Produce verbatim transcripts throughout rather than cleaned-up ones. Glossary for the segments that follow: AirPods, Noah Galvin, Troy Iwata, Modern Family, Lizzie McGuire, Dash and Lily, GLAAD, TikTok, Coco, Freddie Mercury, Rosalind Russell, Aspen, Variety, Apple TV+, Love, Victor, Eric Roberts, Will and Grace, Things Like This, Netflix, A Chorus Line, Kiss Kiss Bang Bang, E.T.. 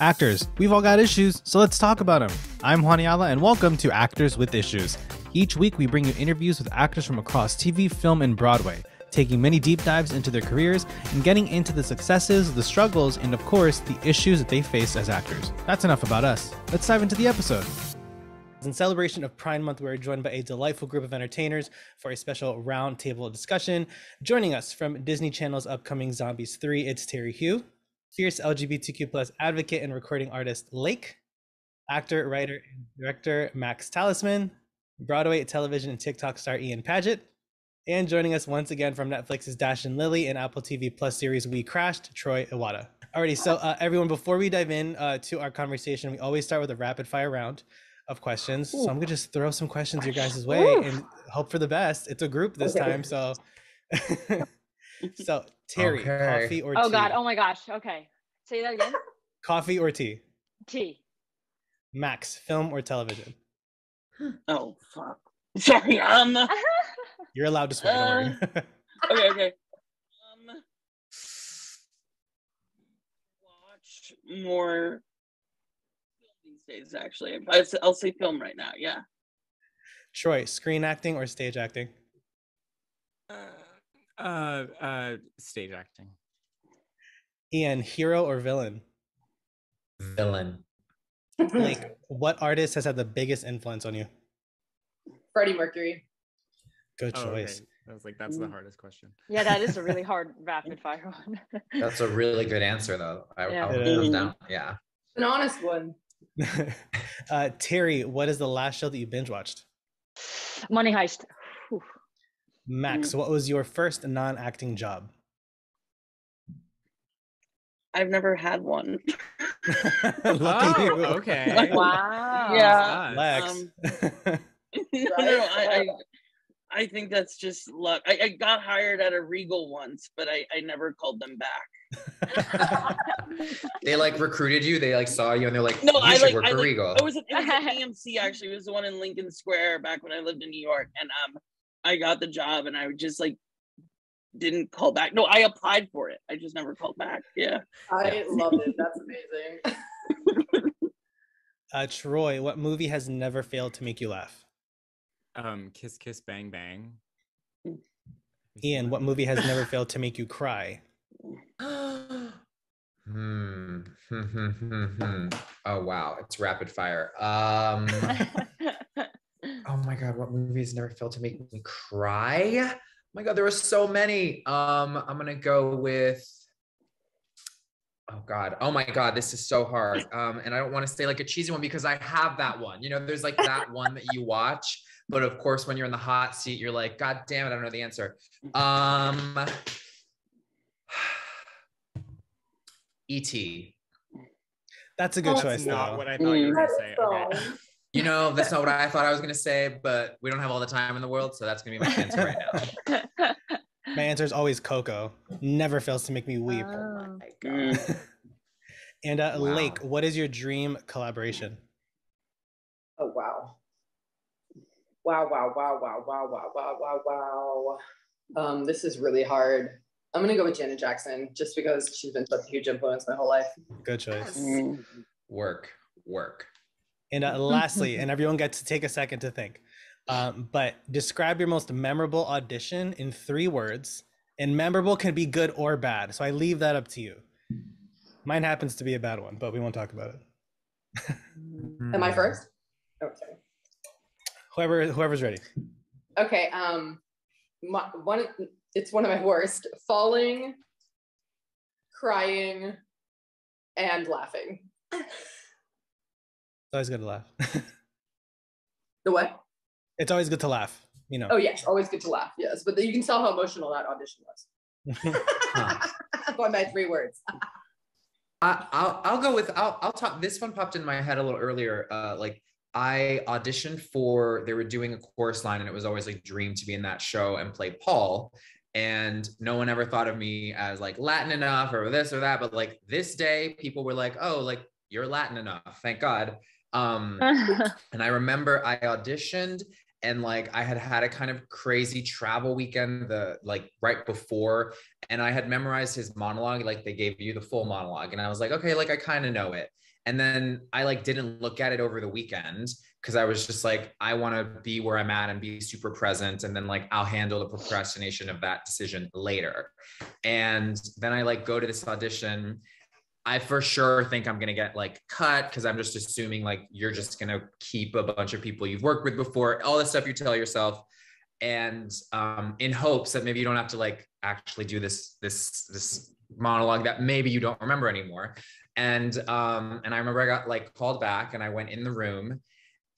Actors, we've all got issues, so let's talk about them. I'm Juan Ayala, and welcome to Actors with Issues. Each week, we bring you interviews with actors from across T V, film, and Broadway, taking many deep dives into their careers and getting into the successes, the struggles, and of course, the issues that they face as actors. That's enough about us. Let's dive into the episode. In celebration of Pride Month, we are joined by a delightful group of entertainers for a special roundtable discussion. Joining us from Disney Channel's upcoming Zombies three, it's Terry Hugh, fierce L G B T Q plus advocate and recording artist Layke, actor, writer, and director Max Talisman, Broadway, television, and TikTok star Ian Paget, and joining us once again from Netflix's Dash and Lily and Apple T V Plus series We Crashed, Troy Iwata. Alrighty, so uh, everyone, before we dive in uh, to our conversation, we always start with a rapid fire round of questions. Ooh. So I'm gonna just throw some questions your guys' way. Ooh. And hope for the best. It's a group this okay. time, so. So Terry, okay. coffee or tea? Oh God, oh my gosh, okay. Say that again? Coffee or tea? Tea. Max, film or television? Oh, fuck. Sorry, um. You're allowed to swear, uh, don't worry. Okay, okay. Um, watch more these days, actually. I'll say film right now, yeah. Troy, screen acting or stage acting? Uh, uh, uh, stage acting. Ian, hero or villain? Villain. Layke, what artist has had the biggest influence on you? Freddie Mercury. Good choice. Oh, okay. I was like, that's the hardest question. Yeah, that is a really hard rapid fire one. That's a really good answer, though. I, yeah. I wrote it down. Yeah. An honest one. uh, Terry, what is the last show that you binge watched? Money Heist. Whew. Max, what was your first non-acting job? I've never had one. Oh, okay. Wow. Yeah. Lex. Um, no, no, I, I, I think that's just luck. I, I got hired at a Regal once, but I, I never called them back. They like recruited you. They like saw you and they're like, no, you I should like, work I, for like, Regal. I was at, it was at A M C actually. It was the one in Lincoln Square back when I lived in New York. And um, I got the job and I just like didn't call back. No, I applied for it. I just never called back. Yeah. I love it. That's amazing. uh, Troy, what movie has never failed to make you laugh? Um, Kiss Kiss Bang Bang. Ian, what movie has never failed to make you cry? hmm. Oh wow, it's rapid fire. Um, oh my God, what movie has never failed to make me cry? Oh my God, there were so many. Um, I'm gonna go with. Oh God, oh my God, this is so hard. Um, and I don't want to say like a cheesy one because I have that one. You know, there's like that one that you watch. But of course, when you're in the hot seat, you're like, God damn it, I don't know the answer. Um, E T That's a good oh, choice. That's not though. What I thought you were going to say. Okay. You know, that's not what I thought I was going to say, but we don't have all the time in the world, so that's going to be my answer right now. My answer is always Coco. Never fails to make me weep. Oh my God. And uh, wow. Layke, what is your dream collaboration? Oh, wow. Wow, wow, wow, wow, wow, wow, wow, wow, wow. Um, this is really hard. I'm going to go with Janet Jackson just because she's been such a huge influence my whole life. Good choice. Yes. Work, work. And uh, lastly, and everyone gets to take a second to think, um, but describe your most memorable audition in three words. And memorable can be good or bad. So I leave that up to you. Mine happens to be a bad one, but we won't talk about it. Am I first? Okay. Whoever, whoever's ready. Okay. Um, my, one. It's one of my worst. Falling, crying, and laughing. It's always good to laugh. The what? It's always good to laugh. You know. Oh yes, always good to laugh. Yes, but the, you can tell how emotional that audition was. Going by three words. I, I'll I'll go with I'll I'll talk. This one popped in my head a little earlier. Uh, like. I auditioned for, they were doing A Chorus Line and it was always like dream to be in that show and play Paul. And no one ever thought of me as like Latin enough or this or that, but like this day people were like, oh, like you're Latin enough, thank God. Um, and I remember I auditioned and like I had had a kind of crazy travel weekend the like right before and I had memorized his monologue, like they gave you the full monologue and I was like, okay, like I kind of know it. And then I like didn't look at it over the weekend because I was just like, I want to be where I'm at and be super present. And then like, I'll handle the procrastination of that decision later. And then I like go to this audition. I for sure think I'm going to get like cut because I'm just assuming like, you're just going to keep a bunch of people you've worked with before, all the stuff you tell yourself. And um, in hopes that maybe you don't have to like actually do this, this, this monologue that maybe you don't remember anymore. And, um, and I remember I got like called back and I went in the room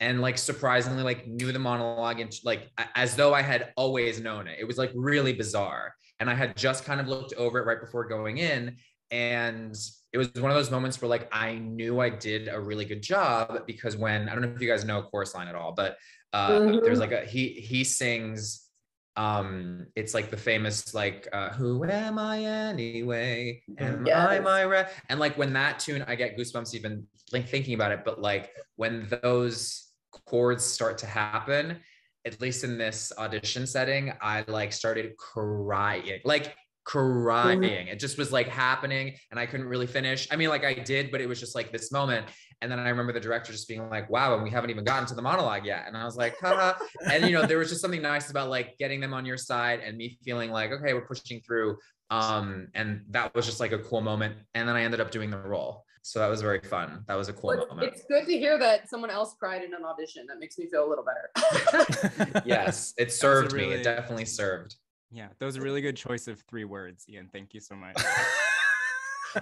and like surprisingly like knew the monologue and like, as though I had always known it. It was like really bizarre. And I had just kind of looked over it right before going in. And it was one of those moments where like, I knew I did a really good job because when, I don't know if you guys know A Chorus Line at all, but uh, mm-hmm. there's like a, he, he sings, Um, it's like the famous, like, uh, who am I anyway? Am yes. I my re-? And like when that tune, I get goosebumps even like thinking about it, but like when those chords start to happen, at least in this audition setting, I like started crying, like crying. Mm-hmm. It just was like happening and I couldn't really finish. I mean, like I did, but it was just like this moment. And then I remember the director just being like, wow, and we haven't even gotten to the monologue yet. And I was like, haha. And, you know, there was just something nice about like getting them on your side and me feeling like, okay, we're pushing through. Um, and that was just like a cool moment. And then I ended up doing the role. So that was very fun. That was a cool well, moment. It's good to hear that someone else cried in an audition. That makes me feel a little better. Yes, it served really, me. It definitely served. Yeah, that was a really good choice of three words, Ian. Thank you so much.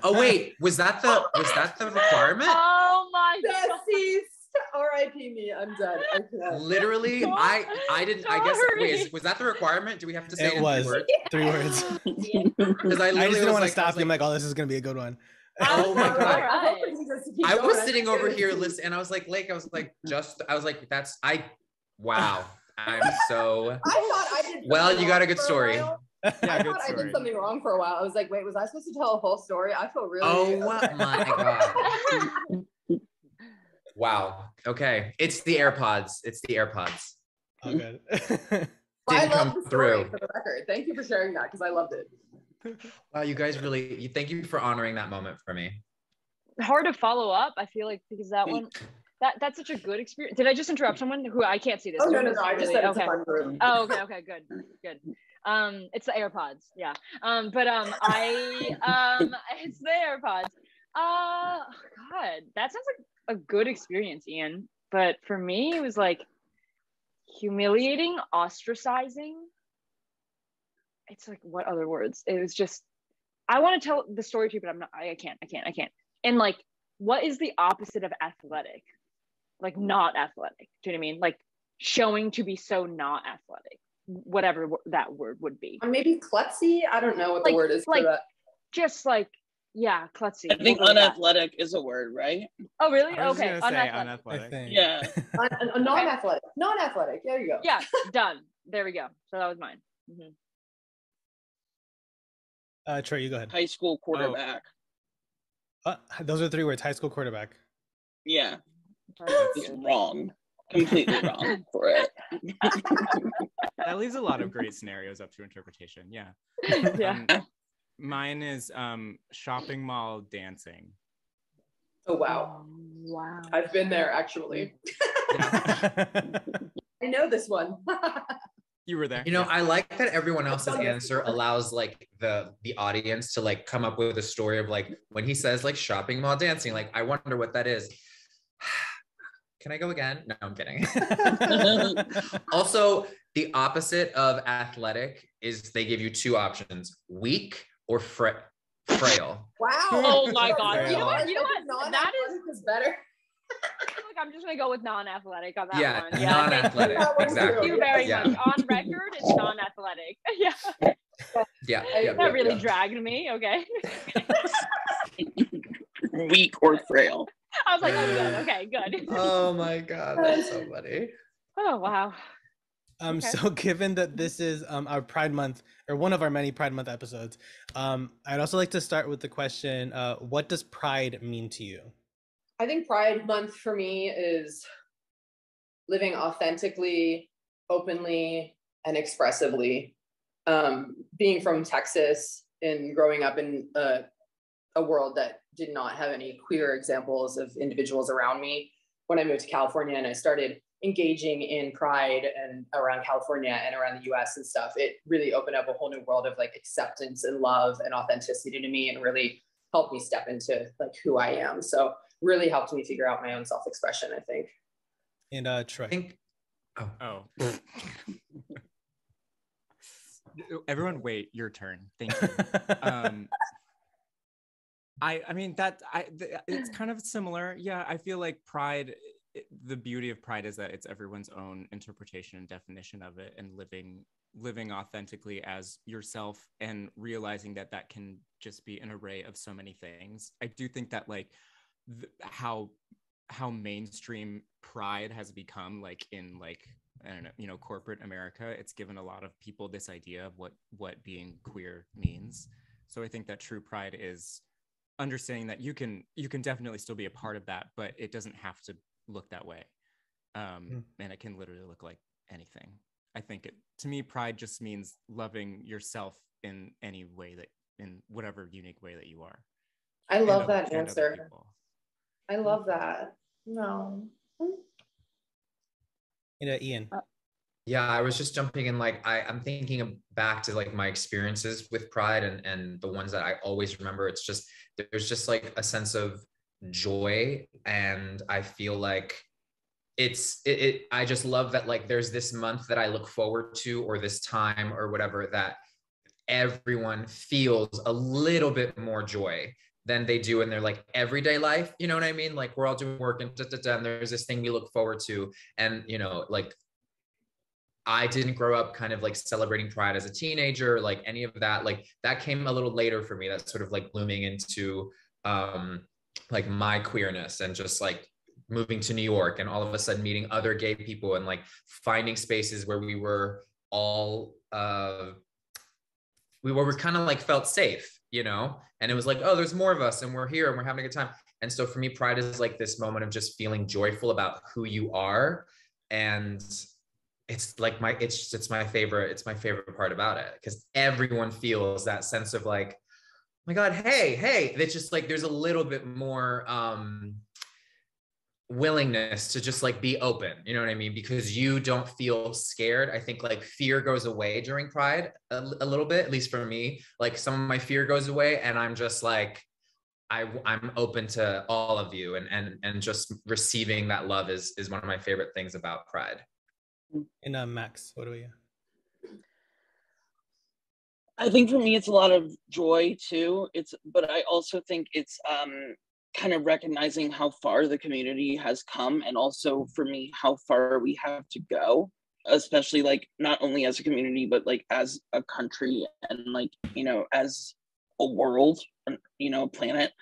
Oh, wait, was that the was that the requirement? Oh my god. Deceased. R I P me. I'm dead. I'm dead. Literally, sorry. I I didn't sorry. I guess wait, was that the requirement? Do we have to say it, it was three words? Yeah. Because I, I just didn't want to like, stop you. Like, I'm like, oh, this is gonna be a good one. Oh my god. Right. I was sitting over here listening and I was like, Layke, I was like, just I was like, that's I wow. I'm so I thought I did well, you got a good story. Yeah, I thought story. I did something wrong for a while. I was like, wait, was I supposed to tell a whole story? I feel really Oh okay. my god. Wow. Okay. It's the AirPods. It's the AirPods. Oh good. Didn't I come the through. For the record. Thank you for sharing that because I loved it. Wow, you guys really you thank you for honoring that moment for me. Hard to follow up, I feel like, because that one That that's such a good experience. Did I just interrupt someone who I can't see this? Oh, no, no, no, I just said it's a fun room. Oh, okay, okay, good, good. Um, it's the AirPods, yeah. Um, but um, I um, it's the AirPods. Uh, God, that sounds like a good experience, Ian. But for me, it was like humiliating, ostracizing. It's like what other words? It was just. I want to tell the story to you, but I'm not. I, I can't. I can't. I can't. And like, what is the opposite of athletic? Like not athletic, do you know what I mean? Like showing to be so not athletic, whatever that word would be. Or maybe klutzy, I don't know what like, the word is like, for that. Just like, yeah, klutzy. I think unathletic like is a word, right? Oh, really? I was okay, unathletic. Say unathletic. I yeah. Un- un- non-athletic, non-athletic, there you go. Yeah, done, there we go. So that was mine. Mm-hmm. Uh, Troy, you go ahead. High school quarterback. Oh. Uh, those are three words, high school quarterback. Yeah. It's wrong, completely wrong for it. That leaves a lot of great scenarios up to interpretation. Yeah, yeah. Um, mine is um, shopping mall dancing. Oh wow, oh, wow! I've been there actually. I know this one. You were there. You know, I like that everyone else's answer allows like the the audience to like come up with a story of like when he says like shopping mall dancing. Like I wonder what that is. Can I go again? No, I'm kidding. Also, the opposite of athletic is they give you two options, weak or fra- frail. Wow. Oh my God. Frail. You know what? You know what? That is better. I feel like I'm just going to go with non-athletic on that yeah, one. Yeah, non-athletic. Exactly. Thank you very yeah. much. On record, it's non-athletic. Yeah. Yeah. yeah that yeah, really yeah. dragged me. Okay. Weak or frail. I was like, oh, good. Okay, good. Oh my God, that's so funny. Oh, wow. Um, okay. So given that this is um, our Pride Month, or one of our many Pride Month episodes, um, I'd also like to start with the question, uh, what does pride mean to you? I think Pride Month for me is living authentically, openly, and expressively. Um, being from Texas and growing up in a, a world that did not have any queer examples of individuals around me. When I moved to California and I started engaging in pride and around California and around the U S and stuff, it really opened up a whole new world of like acceptance and love and authenticity to me, and really helped me step into like who I am. So really helped me figure out my own self-expression, I think. And uh, Troy. I think, oh. oh. Everyone wait, your turn. Thank you. um, I, I mean, that I, it's kind of similar. Yeah, I feel like pride, the beauty of pride is that it's everyone's own interpretation and definition of it, and living living authentically as yourself and realizing that that can just be an array of so many things. I do think that like th- how how mainstream pride has become, like in like, I don't know, you know, corporate America, it's given a lot of people this idea of what what being queer means. So I think that true pride is understanding that you can you can definitely still be a part of that, but it doesn't have to look that way. Um, mm. And it can literally look like anything. I think it, to me, pride just means loving yourself in any way that, in whatever unique way that you are. I love and that other, answer. I love that. No. You know, Ian. Uh, yeah, I was just jumping in. Like, I, I'm thinking back to like my experiences with pride and, and the ones that I always remember. It's just, there's just like a sense of joy, and I feel like it's it, it I just love that, like, there's this month that I look forward to, or this time or whatever, that everyone feels a little bit more joy than they do in their like everyday life, you know what I mean? Like, we're all doing work and, da, da, da, and there's this thing we look forward to, and you know, like, I didn't grow up kind of like celebrating pride as a teenager, like any of that, like that came a little later for me. That's sort of like blooming into um like my queerness, and just like moving to New York and all of a sudden meeting other gay people, and like finding spaces where we were all, uh, we were, were kind of like felt safe, you know? And it was like, oh, there's more of us and we're here and we're having a good time. And so for me, pride is like this moment of just feeling joyful about who you are. And it's like my, it's just, it's my favorite, it's my favorite part about it, because everyone feels that sense of like, my God, hey, hey, it's just like, there's a little bit more um, willingness to just like be open, you know what I mean? Because you don't feel scared. I think like fear goes away during pride a, a little bit, at least for me, like some of my fear goes away, and I'm just like, I, I'm open to all of you, and and and just receiving that love is, is one of my favorite things about pride. And uh, Max, what are you? I think for me, it's a lot of joy too. It's, but I also think it's um, kind of recognizing how far the community has come, and also for me, how far we have to go, especially like not only as a community, but like as a country, and like, you know, as a world, you know, planet.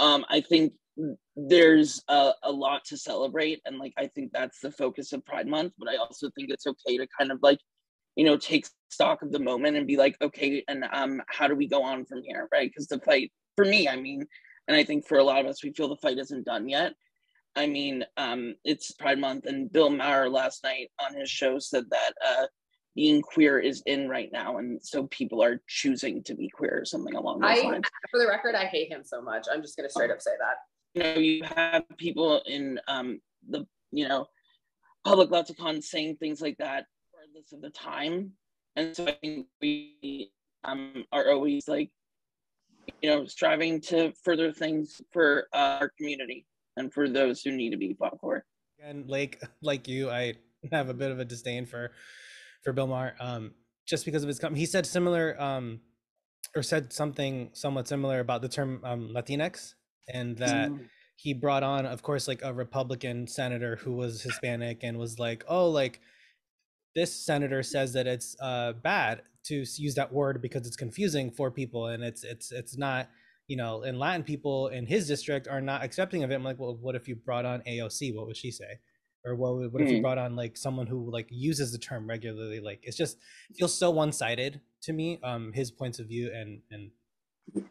Um, I think there's a, a lot to celebrate. And like, I think that's the focus of Pride Month, but I also think it's okay to kind of like, you know, take stock of the moment and be like, okay, and um, how do we go on from here, right? Because the fight, for me, I mean, and I think for a lot of us, we feel the fight isn't done yet. I mean, um, it's Pride Month, and Bill Maher last night on his show said that uh, being queer is in right now, and so people are choosing to be queer or something along those I, lines. For the record, I hate him so much. I'm just gonna straight up say that. You know, you have people in um, the, you know, public lexicon saying things like that of the time, and so I think we um, are always like, you know, striving to further things for uh, our community and for those who need to be fought for. And like like you, I have a bit of a disdain for for Bill Maher, um, just because of his comment. He said similar um, or said something somewhat similar about the term um, Latinx, and that. Mm-hmm. He brought on, of course, like a Republican senator who was Hispanic, and was like, oh, like, this senator says that it's uh, bad to use that word because it's confusing for people, and it's it's it's not, you know, and Latin people in his district are not accepting of it. I'm like, well, what if you brought on A O C? What would she say? Or what, what if you brought on like someone who like uses the term regularly? Like, it's just, it feels so one-sided to me, um, his points of view, and and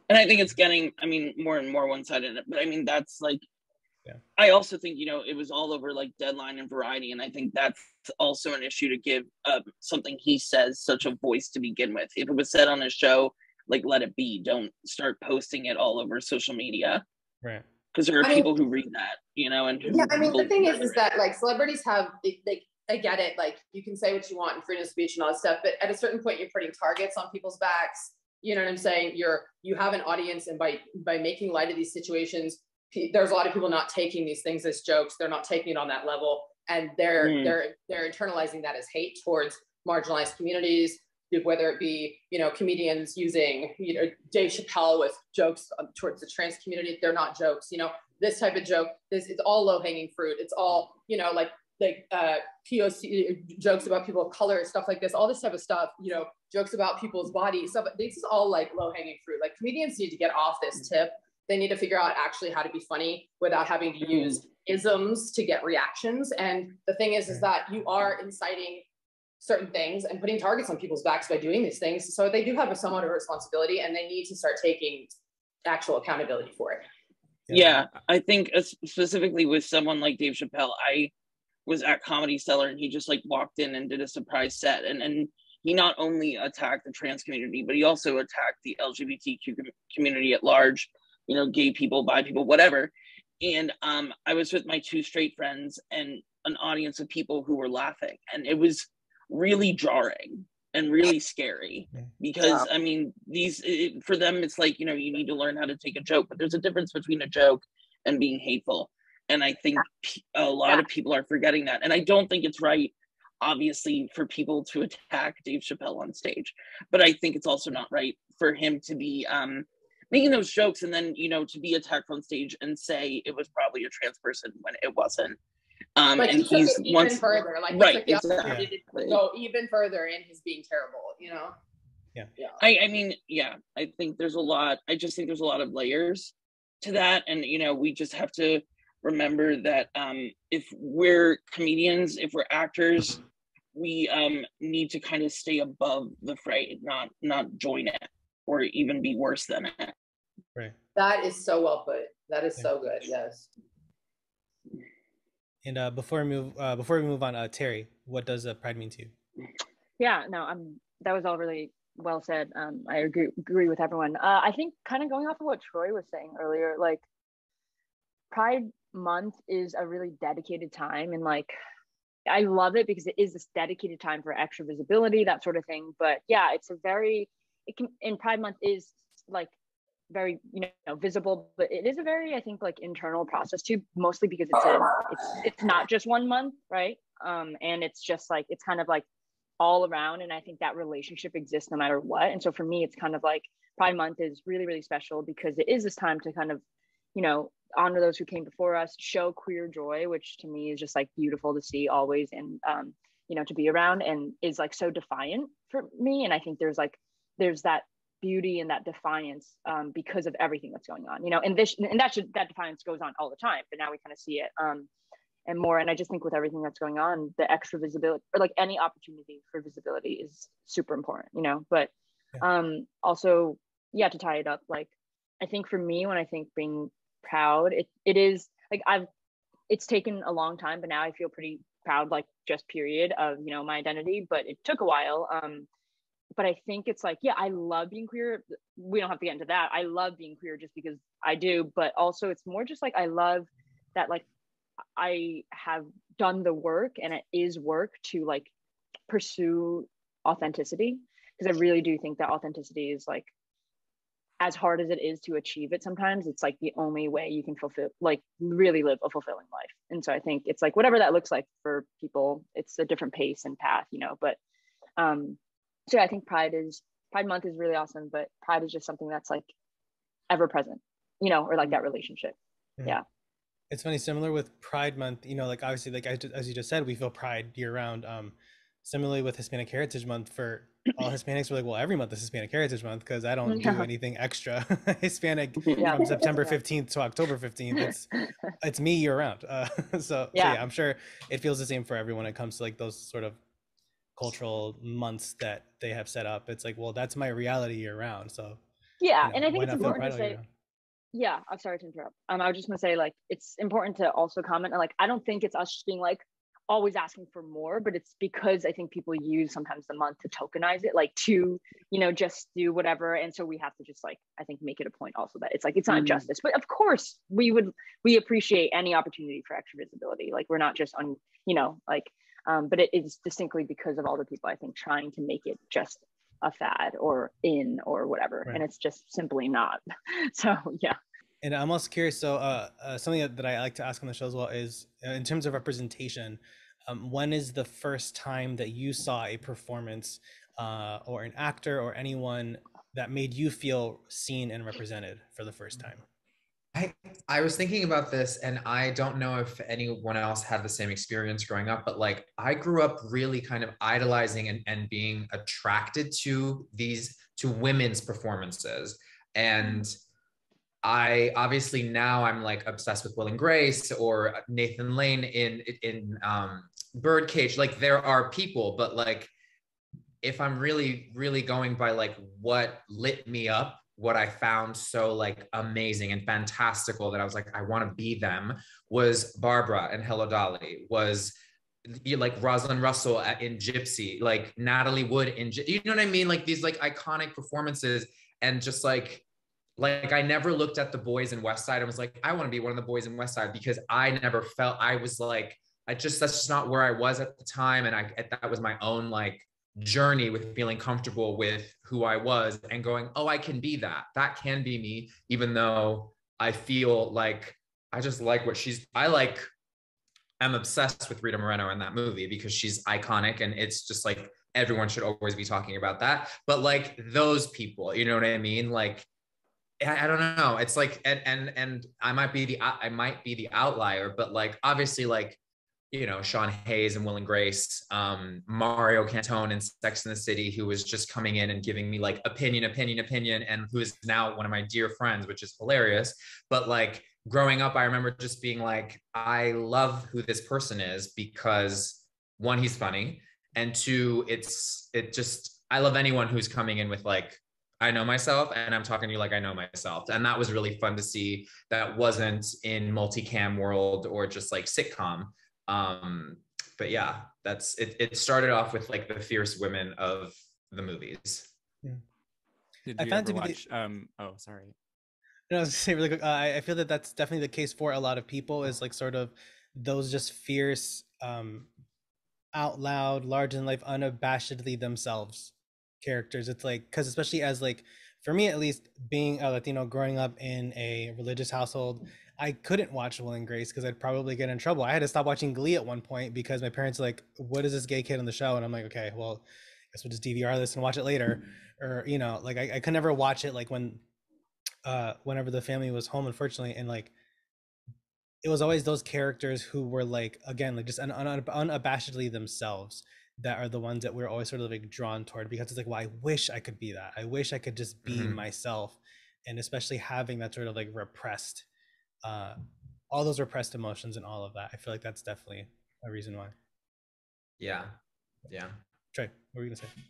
and I think it's getting, I mean, more and more one-sided. But I mean, that's like. Yeah. I also think, you know, it was all over like Deadline and Variety, and I think that's also an issue to give um, something he says such a voice to begin with. If it was said on a show, like, let it be. Don't start posting it all over social media. Right. Because there are I people mean, who read that, you know, and yeah, I mean, the thing is, is that like celebrities have, like, I get it, like you can say what you want and freedom of speech and all that stuff, but at a certain point, you're putting targets on people's backs. You know what I'm saying? You're you have an audience, and by by making light of these situations, there's a lot of people not taking these things as jokes. They're not taking it on that level, and they're mm. they're they're internalizing that as hate towards marginalized communities. Whether it be, you know, comedians using, you know, Dave Chappelle with jokes towards the trans community, they're not jokes, you know, this type of joke, this it's all low hanging fruit. It's all, you know, like, like uh, P O C jokes about people of color, stuff like this, all this type of stuff, you know, jokes about people's bodies, stuff. This is all like low hanging fruit. Like comedians need to get off this tip. They need to figure out actually how to be funny without having to use isms to get reactions. And the thing is, is that you are inciting certain things and putting targets on people's backs by doing these things. So they do have a somewhat of a responsibility, and they need to start taking actual accountability for it. Yeah, yeah, I think specifically with someone like Dave Chappelle, I was at Comedy Cellar and he just like walked in and did a surprise set. And, and he not only attacked the trans community, but he also attacked the L G B T Q community at large, you know, gay people, bi people, whatever. And um, I was with my two straight friends and an audience of people who were laughing. And it was really jarring and really scary, because wow. I mean, these it, for them it's like, you know, you need to learn how to take a joke, but there's a difference between a joke and being hateful, and I think a lot yeah. of people are forgetting that. And I don't think it's right, obviously, for people to attack Dave Chappelle on stage, but I think it's also not right for him to be um making those jokes and then, you know, to be attacked on stage and say it was probably a trans person when it wasn't. Um, like, and he he's even once, further, like, right, like exactly. To go even further, and he's being terrible, you know? Yeah. Yeah. I, I mean, yeah, I think there's a lot, I just think there's a lot of layers to that. And, you know, we just have to remember that um, if we're comedians, if we're actors, we um, need to kind of stay above the fray, not, not join it or even be worse than it. Right. That is so well put. That is yeah. so good. Yes. And uh, before we move, uh, before we move on, uh, Terry, what does uh, Pride mean to you? Yeah, no, um, that was all really well said. Um, I agree, agree with everyone. Uh, I think kind of going off of what Troy was saying earlier, like Pride Month is a really dedicated time, and like I love it because it is this dedicated time for extra visibility, that sort of thing. But yeah, it's a very, it can, and Pride Month is like very, you know, visible, but it is a very, I think, like internal process too, mostly because it's a, it's, it's not just one month, right? Um, and it's just like, it's kind of like all around, and I think that relationship exists no matter what. And so for me, it's kind of like Pride Month is really, really special because it is this time to kind of, you know, honor those who came before us, show queer joy, which to me is just like beautiful to see always, and um, you know, to be around, and is like so defiant for me. And I think there's like, there's that beauty and that defiance um, because of everything that's going on, you know, and this, and that should, that defiance goes on all the time, but now we kind of see it um, and more. And I just think with everything that's going on, the extra visibility, or like any opportunity for visibility, is super important, you know, but um, also, yeah, to tie it up, like, I think for me, when I think being proud, it it is like, I've, it's taken a long time, but now I feel pretty proud, like just period of, you know, my identity, but it took a while. Um, But I think it's like, yeah, I love being queer. We don't have to get into that. I love being queer just because I do, but also it's more just like, I love that, like, I have done the work, and it is work to like pursue authenticity. Because I really do think that authenticity is like, as hard as it is to achieve it sometimes, it's like the only way you can fulfill, like really live a fulfilling life. And so I think it's like, whatever that looks like for people, it's a different pace and path, you know, but, um, so yeah, I think Pride is, Pride Month is really awesome, but Pride is just something that's like ever present, you know, or like that relationship. Mm-hmm. Yeah. It's funny, similar with Pride Month, you know, like obviously, like I, as you just said, we feel Pride year round. Um, similarly with Hispanic Heritage Month, for all Hispanics, we're like, well, every month is Hispanic Heritage Month because I don't yeah. do anything extra Hispanic yeah. from September fifteenth to October fifteenth. It's, it's me year round. Uh, so, yeah. so yeah, I'm sure it feels the same for everyone when it comes to like those sort of cultural months that they have set up. It's like, well, that's my reality year round. So yeah, you know, and I think it's important to say, yeah, I'm sorry to interrupt. Um, I was just gonna say, like, it's important to also comment on, like, I don't think it's us just being like, always asking for more, but it's because I think people use sometimes the month to tokenize it, like to, you know, just do whatever. And so we have to just like, I think, make it a point also that it's like, it's not mm. justice, but of course we would, we appreciate any opportunity for extra visibility. Like we're not just on, you know, like, um, but it is distinctly because of all the people, I think, trying to make it just a fad or in or whatever. Right. And it's just simply not. So, yeah. And I'm also curious, so uh, uh, something that, that I like to ask on the show as well is, in terms of representation, um, when is the first time that you saw a performance uh, or an actor or anyone that made you feel seen and represented for the first time? I, I was thinking about this, and I don't know if anyone else had the same experience growing up, but like I grew up really kind of idolizing and, and being attracted to these, to women's performances. And I obviously now I'm like obsessed with Will and Grace or Nathan Lane in in um, Birdcage. Like there are people, but like if I'm really really going by like what lit me up, what I found so like amazing and fantastical that I was like I want to be them, was Barbara in Hello Dolly, was like Rosalind Russell in Gypsy, like Natalie Wood in G you know what I mean? Like these like iconic performances, and just like. Like I never looked at the boys in West Side and was like, I want to be one of the boys in West Side, because I never felt, I was like, I just, that's just not where I was at the time. And I, that was my own like journey with feeling comfortable with who I was and going, oh, I can be that, that can be me, even though I feel like, I just like what she's, I like, I'm obsessed with Rita Moreno in that movie because she's iconic, and it's just like, everyone should always be talking about that. But like those people, you know what I mean? Like, I don't know. It's like, and, and, and I might be the, I might be the outlier, but like, obviously like, you know, Sean Hayes and Will and Grace, um, Mario Cantone and Sex and the City, who was just coming in and giving me like opinion, opinion, opinion, and who is now one of my dear friends, which is hilarious. But like growing up, I remember just being like, I love who this person is because one, he's funny. And two, it's, it just, I love anyone who's coming in with like, I know myself, and I'm talking to you like I know myself. And that was really fun to see. That wasn't in multicam world or just like sitcom. Um, but yeah, that's it. It started off with like the fierce women of the movies. Yeah. Did you I found ever to be watch? The... Um, oh, sorry. No, I was gonna say really quick. Uh, I feel that that's definitely the case for a lot of people. Is like sort of those just fierce, um, out loud, large in life, unabashedly themselves characters. It's like, because especially as like, for me at least, being a Latino growing up in a religious household, I couldn't watch Will and Grace because I'd probably get in trouble. I had to stop watching Glee at one point because my parents were like, what is this gay kid on the show? And I'm like, okay, well, I guess we'll just D V R this and watch it later. Or, you know, like I, I could never watch it like when uh whenever the family was home, unfortunately. And like it was always those characters who were like, again, like just un un unabashedly themselves, that are the ones that we're always sort of like drawn toward, because it's like, well, I wish I could be that. I wish I could just be mm-hmm. myself. And especially having that sort of like repressed, uh, all those repressed emotions and all of that. I feel like that's definitely a reason why. Yeah. Yeah. Troy, what were you gonna say?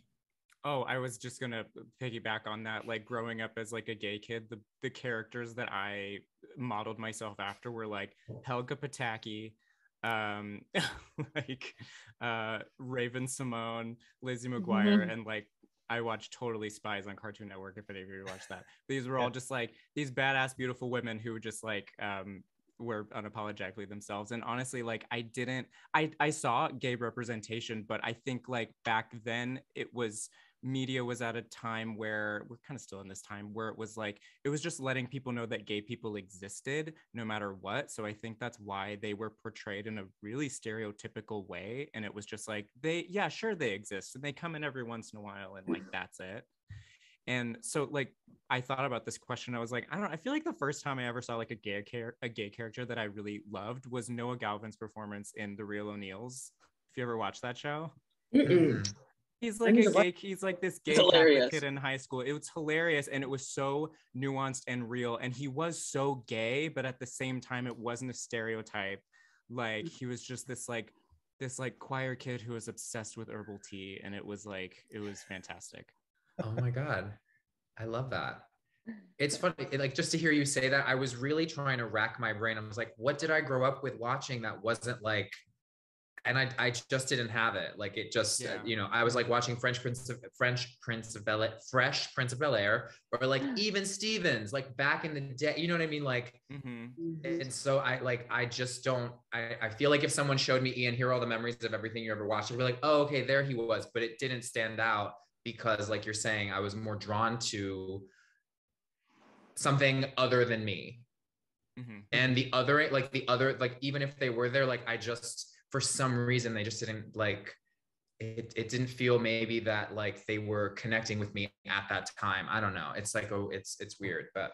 Oh, I was just gonna piggyback on that. Like growing up as like a gay kid, the, the characters that I modeled myself after were like Helga Pataki, um like uh Raven Simone, Lizzie McGuire, mm-hmm. and like I watched Totally Spies on Cartoon Network, if any of you watched that. These were yeah. all just like these badass beautiful women who just like um were unapologetically themselves. And honestly, like I didn't I I saw gay representation, but I think like back then it was, media was at a time where we're kind of still in this time where it was like, it was just letting people know that gay people existed no matter what. So I think that's why they were portrayed in a really stereotypical way. And it was just like, they, yeah, sure, they exist. And they come in every once in a while and like, that's it. And so like, I thought about this question. I was like, I don't know, I feel like the first time I ever saw like a gay, char a gay character that I really loved was Noah Galvin's performance in The Real O'Neals. If you ever watched that show. Mm-mm. He's like a gay, he's like this gay Catholic kid in high school. It was hilarious, and it was so nuanced and real. And he was so gay, but at the same time, it wasn't a stereotype. Like he was just this like this like choir kid who was obsessed with herbal tea, and it was like it was fantastic. Oh my God, I love that. It's funny, like just to hear you say that, I was really trying to rack my brain. I was like, what did I grow up with watching that wasn't like and I, I just didn't have it. Like it just, yeah. uh, you know, I was like watching French Prince of French Prince of Bel Air, Fresh Prince of Bel Air, or like even Stevens, like back in the day, you know what I mean? Like, mm-hmm. and so I, like, I just don't, I, I feel like if someone showed me, Ian, here are all the memories of everything you ever watched, I'd be like, oh, okay, there he was. But it didn't stand out because, like you're saying, I was more drawn to something other than me. Mm-hmm. And the other, like the other, like, even if they were there, like, I just, for some reason, they just didn't like, it, it didn't feel maybe that like they were connecting with me at that time. I don't know. It's like, oh, it's, it's weird, but.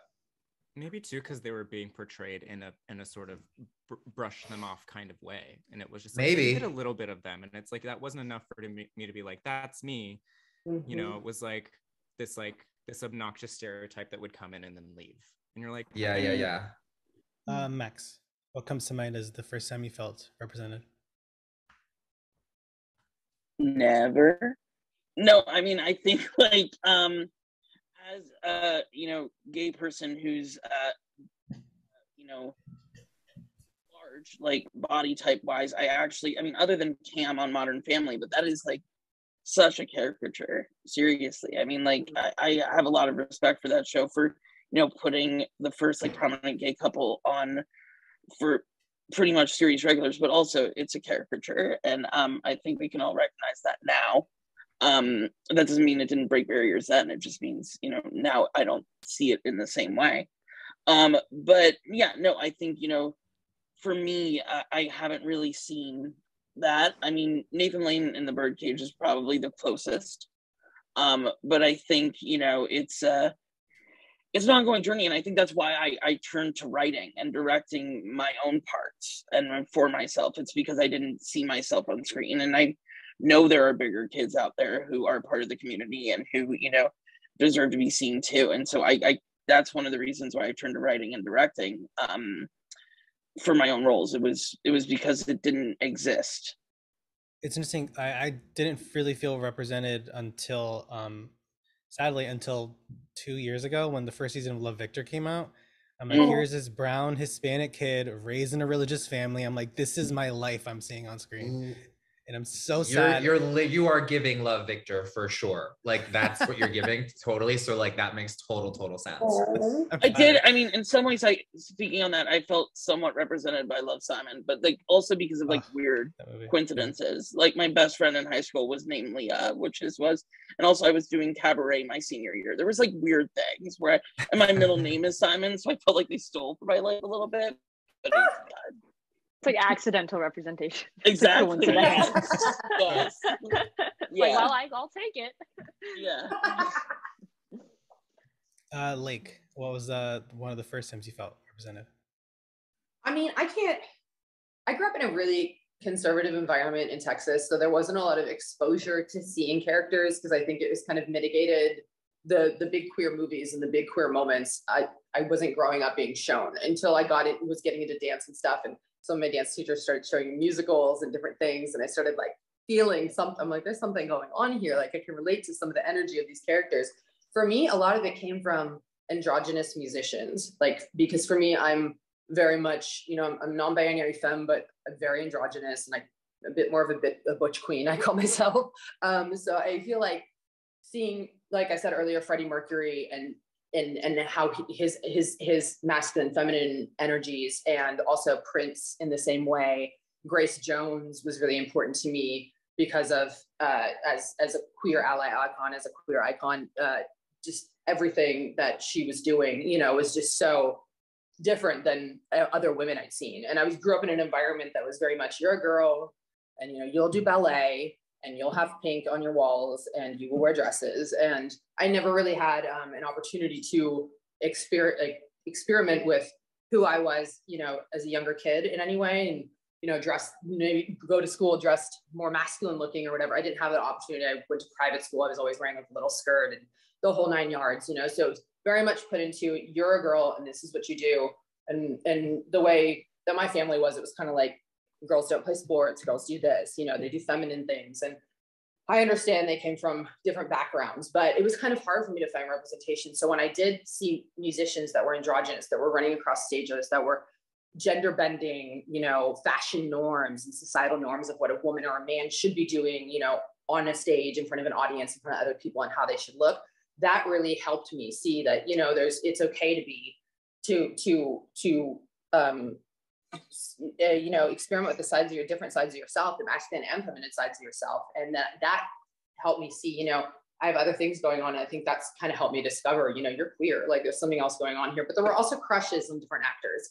Maybe too, because they were being portrayed in a, in a sort of br- brush them off kind of way. And it was just like, maybe a little bit of them. And it's like, that wasn't enough for me to be like, that's me. Mm-hmm. You know, it was like this, like this obnoxious stereotype that would come in and then leave. And you're like, yeah, yeah, yeah. Uh, Max, what comes to mind as the first time you felt represented? Never. No, I mean, I think like um, as a, you know, gay person who's, uh, you know, large, like body type wise, I actually, I mean, other than Cam on Modern Family, but that is like such a caricature, seriously. I mean, like I, I have a lot of respect for that show for, you know, putting the first like prominent gay couple on for pretty much series regulars, but also it's a caricature. And um, I think we can all recognize that now. Um, that doesn't mean it didn't break barriers then. It just means, you know, now I don't see it in the same way. Um, but yeah, no, I think, you know, for me, I, I haven't really seen that. I mean, Nathan Lane in the Birdcage is probably the closest. Um, but I think, you know, it's, uh, it's an ongoing journey, and I think that's why I, I turned to writing and directing my own parts and for myself. It's because I didn't see myself on screen, and I know there are bigger kids out there who are part of the community and who, you know, deserve to be seen too. And so I, I that's one of the reasons why I turned to writing and directing um, for my own roles. It was it was because it didn't exist. It's interesting. I, I didn't really feel represented until. Um... Sadly, until two years ago when the first season of Love, Victor came out. I'm like, here's this brown Hispanic kid raised in a religious family. I'm like, this is my life I'm seeing on screen. And I'm so you're, sad. You're li- you are giving Love, Victor for sure. Like, that's what you're giving, totally. So, like, that makes total, total sense. I did. I mean, in some ways, I speaking on that, I felt somewhat represented by Love, Simon. But, like, also because of, like, oh, weird coincidences. Like, my best friend in high school was named Leah, which is was. And also, I was doing cabaret my senior year. There was, like, weird things where I, and my middle name is Simon. So, I felt like they stole my life a little bit. But it's God. It's like accidental representation. Exactly. Yes. Yes. Like, yeah. Well, I, I'll take it. Yeah. uh, Layke, what was uh, one of the first times you felt represented? I mean, I can't, I grew up in a really conservative environment in Texas, so there wasn't a lot of exposure to seeing characters because I think it was kind of mitigated the the big queer movies and the big queer moments. I, I wasn't growing up being shown until I got it, was getting into dance and stuff, and so my dance teacher started showing musicals and different things. And I started like feeling something. I'm like, there's something going on here. Like I can relate to some of the energy of these characters. For me, a lot of it came from androgynous musicians. Like, because for me, I'm very much, you know, I'm, I'm non-binary femme, but I'm very androgynous and I, a bit more of a bit a butch queen, I call myself. Um, so I feel like seeing, like I said earlier, Freddie Mercury and And, and how he, his his his masculine, feminine energies, and also Prince in the same way. Grace Jones was really important to me because of uh, as as a queer ally icon, as a queer icon, uh, just everything that she was doing, you know, was just so different than other women I'd seen. And I was grew up in an environment that was very much, you're a girl, and you know, you'll do ballet, and you'll have pink on your walls, and you will wear dresses. And I never really had um, an opportunity to exper- like, experiment with who I was, you know, as a younger kid in any way, and, you know, dress, maybe go to school dressed more masculine looking or whatever. I didn't have that opportunity. I went to private school. I was always wearing a little skirt and the whole nine yards, you know? So it was very much put into, you're a girl and this is what you do. And, and the way that my family was, it was kind of like, girls don't play sports, girls do this, you know, they do feminine things. And I understand they came from different backgrounds, but it was kind of hard for me to find representation. So when I did see musicians that were androgynous, that were running across stages, that were gender bending, you know, fashion norms and societal norms of what a woman or a man should be doing, you know, on a stage in front of an audience, in front of other people, and how they should look. That really helped me see that, you know, there's, it's okay to be, to, to, to, um, uh, you know, experiment with the sides of your different sides of yourself, the masculine and feminine sides of yourself. And that, that helped me see, you know, I have other things going on. And I think that's kind of helped me discover, you know, you're queer, like there's something else going on here. But there were also crushes on different actors.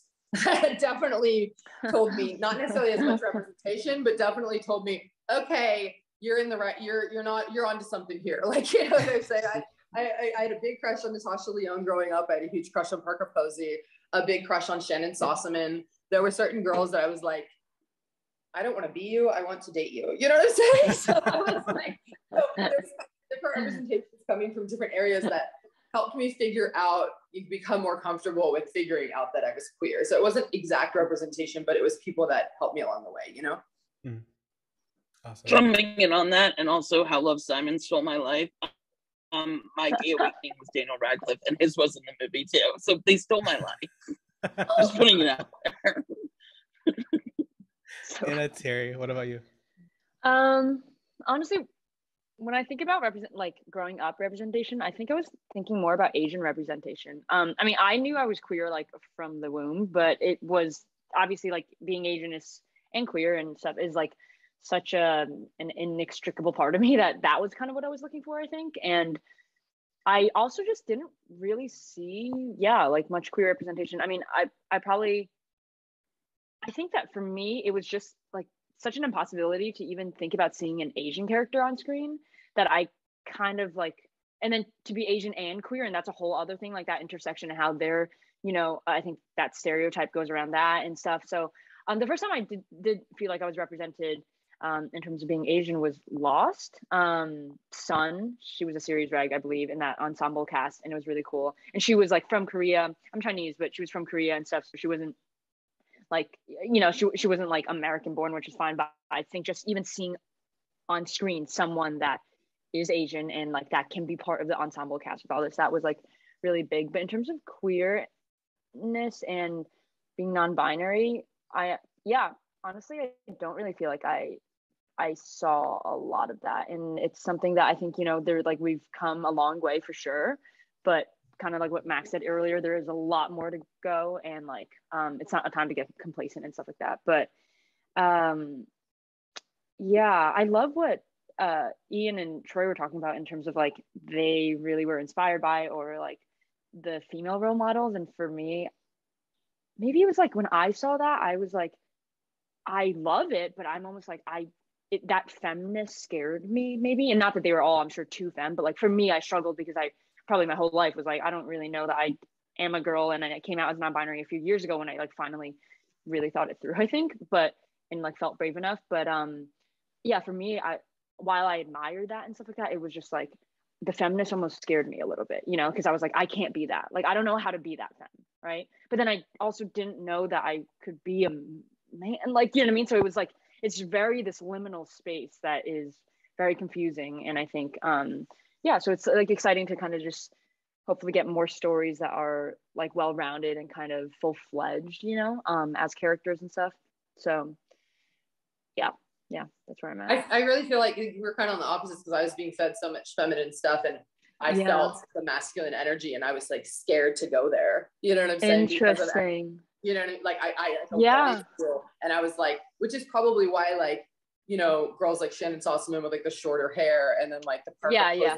Definitely told me, not necessarily as much representation, but definitely told me, okay, you're in the right, you're, you're not, you're onto something here. Like, you know, they say, I, I, I had a big crush on Natasha Lyonne growing up. I had a huge crush on Parker Posey, a big crush on Shannon Sossamon. There were certain girls that I was like, I don't want to be you. I want to date you. You know what I'm saying? So I was like, so there's different representations coming from different areas that helped me figure out, you become more comfortable with figuring out that I was queer. So it wasn't exact representation, but it was people that helped me along the way, you know? Mm. Awesome. Jumping in on that, and also how Love Simon stole my life. Um, my gay awakening was Daniel Radcliffe, and his was in the movie too. So they stole my life. Just putting it out there. So, Anna, Terry, what about you? Um, honestly, when I think about represent, like growing up representation, I think I was thinking more about Asian representation. Um, I mean, I knew I was queer like from the womb, but it was obviously like being Asian is, and queer and stuff is like such a an inextricable part of me that that was kind of what I was looking for, I think. And I also just didn't really see, yeah, like much queer representation. I mean, I I probably, I think that for me, it was just like such an impossibility to even think about seeing an Asian character on screen that I kind of like, and then to be Asian and queer, and that's a whole other thing, like that intersection and how they're, you know, I think that stereotype goes around that and stuff. So um, the first time I did, did feel like I was represented um, in terms of being Asian was Lost. Um, Sun, she was a series reg, I believe, in that ensemble cast, and it was really cool. And she was like from Korea, I'm Chinese, but she was from Korea and stuff, so she wasn't like, you know, she she wasn't like American born, which is fine, but I think just even seeing on screen someone that is Asian and like that can be part of the ensemble cast with all this, that was like really big. But in terms of queerness and being non-binary, I, yeah, honestly, I don't really feel like I I saw a lot of that. And it's something that I think, you know, they're like, we've come a long way for sure, but kind of like what Max said earlier, there is a lot more to go, and like um it's not a time to get complacent and stuff like that. But um yeah, I love what uh Ian and Troy were talking about in terms of like they really were inspired by or like the female role models. And for me, maybe it was like when I saw that, I was like, I love it, but I'm almost like I it, that feminist scared me maybe. And not that they were all, I'm sure, too femme, but like for me, I struggled because I probably my whole life was like, I don't really know that I am a girl, and I came out as non-binary a few years ago when I like finally really thought it through, I think, but and like felt brave enough. But um yeah, for me, I while I admired that and stuff like that, it was just like the feminist almost scared me a little bit, you know, because I was like, I can't be that, like I don't know how to be that femme, right? But then I also didn't know that I could be a man, like, you know what I mean? So it was like, it's very this liminal space that is very confusing. And I think um yeah, so it's like exciting to kind of just hopefully get more stories that are like well-rounded and kind of full-fledged, you know, um, as characters and stuff. So yeah, yeah, that's where I'm at. I, I really feel like we're kind of on the opposites because I was being fed so much feminine stuff, and I yeah. felt the masculine energy, and I was like scared to go there. You know what I'm saying? Interesting. Because of that, you know what I mean? Like I, I, I yeah. Cool. And I was like, which is probably why like, you know, girls like Shannon Sossamon with like the shorter hair and then like the perfect yeah, yeah.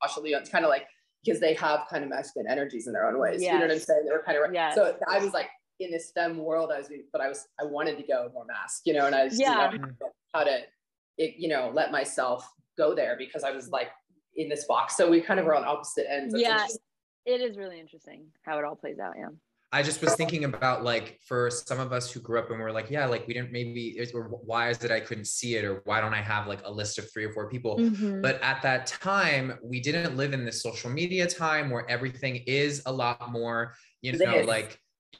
Natasha Lyonne. It's kind of like, because they have kind of masculine energies in their own ways. Yes. You know what I'm saying? They were kind of, yes. So I was like in this STEM world, I was, but I was, I wanted to go more mask, you know, and I was yeah. you know, how to, it, you know, let myself go there because I was like in this box. So we kind of were on opposite ends. That's yeah. It is really interesting how it all plays out. Yeah. I just was thinking about like, for some of us who grew up and were like, yeah, like we didn't maybe, it was, or why is it I couldn't see it? Or why don't I have like a list of three or four people? Mm-hmm. But at that time, we didn't live in this social media time where everything is a lot more, you know, like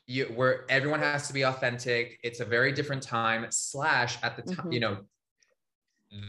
you, where everyone has to be authentic. It's a very different time slash at the time, mm-hmm. you know,